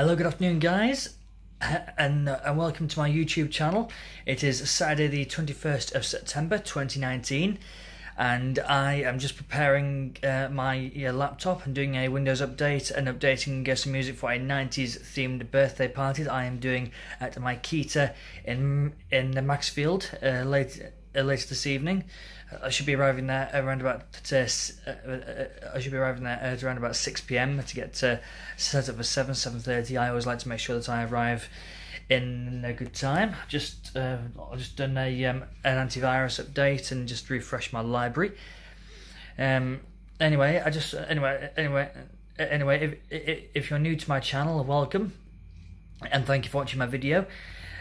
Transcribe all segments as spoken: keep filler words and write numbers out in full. Hello, good afternoon guys, and, and welcome to my YouTube channel. It is Saturday the twenty-first of September twenty nineteen, and I am just preparing uh, my uh, laptop and doing a Windows update and updating uh, some music for a nineties themed birthday party that I am doing at Mykita in, in Maxfield uh, late, uh, later this evening. I should be arriving there around about uh, uh, I should be arriving there at around about six p m to get uh, set up for seven seven thirty. I always like to make sure that I arrive in a good time. Just uh, I've just done a um, an antivirus update and just refresh my library. Um. Anyway, I just anyway anyway anyway if if you're new to my channel, welcome, and thank you for watching my video.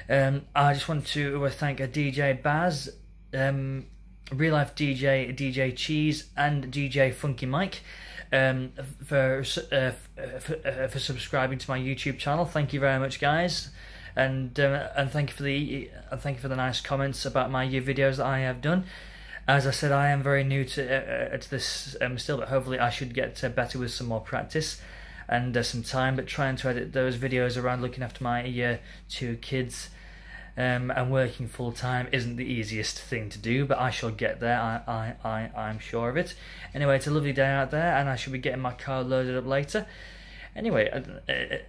Um. I just want to thank a D J Baz. Um. Real Life D J, D J Cheese, and D J Funky Mike um, for, uh, for, uh, for subscribing to my YouTube channel. Thank you very much, guys, and uh, and thank you for the uh, thank you for the nice comments about my videos that I have done. As I said, I am very new to uh, to this um, still, but hopefully I should get uh, better with some more practice and uh, some time. But trying to edit those videos around looking after my uh, two kids. Um, and working full time isn't the easiest thing to do, but I shall get there. I, I, I, I'm sure of it. Anyway, it's a lovely day out there, and I shall be getting my car loaded up later. Anyway, I,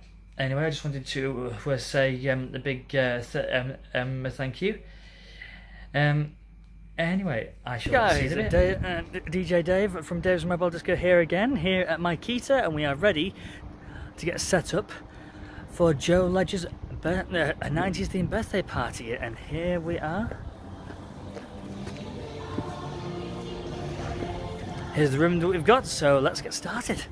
anyway, I just wanted to uh, say um, a big uh, th um, um, thank you. Um, anyway, I shall Guys, see you Dave, uh, D J Dave from Dave's Mobile Disco here again, here at Mykita, and we are ready to get set up for Joe Ledger's a nineties themed birthday party, and here we are. Here's the room that we've got, so let's get started.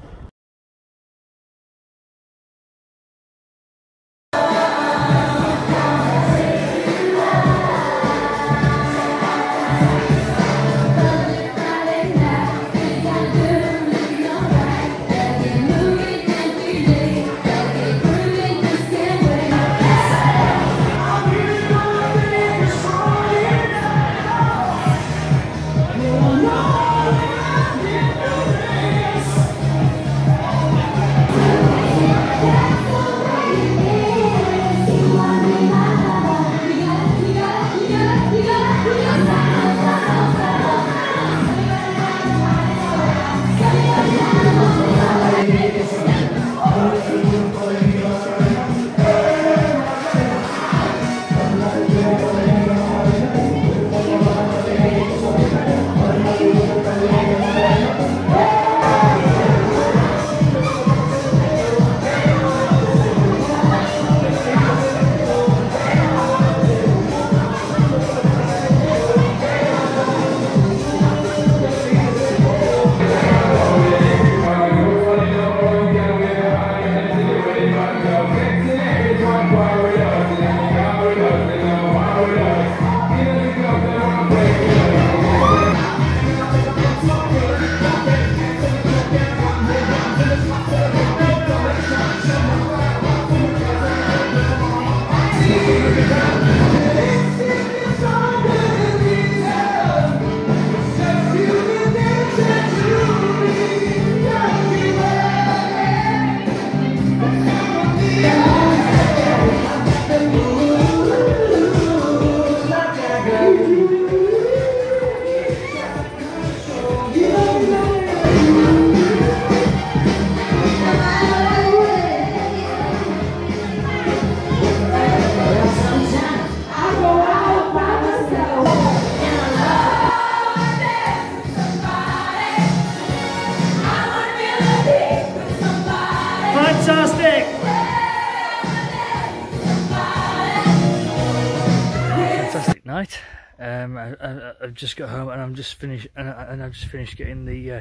Night. Um, I, I, I've just got home and I'm just finished, and, I, and I've just finished getting the uh,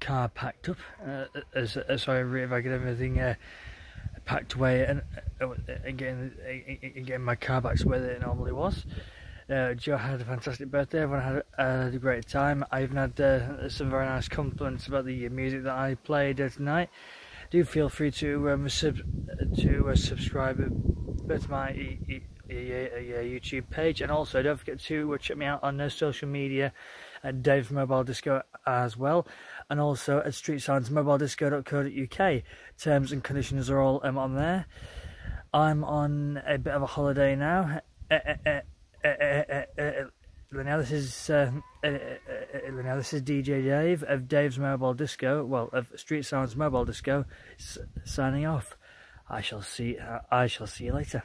car packed up. Uh, as, as sorry if I get everything uh, packed away and uh, again, uh, getting my car back to where it normally was. Uh, Joe had a fantastic birthday. Everyone had, uh, had a great time. I even had uh, some very nice compliments about the music that I played uh, tonight. Do feel free to um, sub to uh, subscribe to my e e a YouTube page, and also don't forget to check me out on social media at Dave's Mobile Disco as well, and also at street sounds mobile disco dot co dot U K. Terms and conditions are all um, on there. I'm on a bit of a holiday now. Uh, uh, uh, uh, uh, uh, now this is uh, uh, uh, now this is D J Dave of Dave's Mobile Disco, well, of Street Sounds Mobile Disco, s signing off. I shall see. Uh, I shall see you later.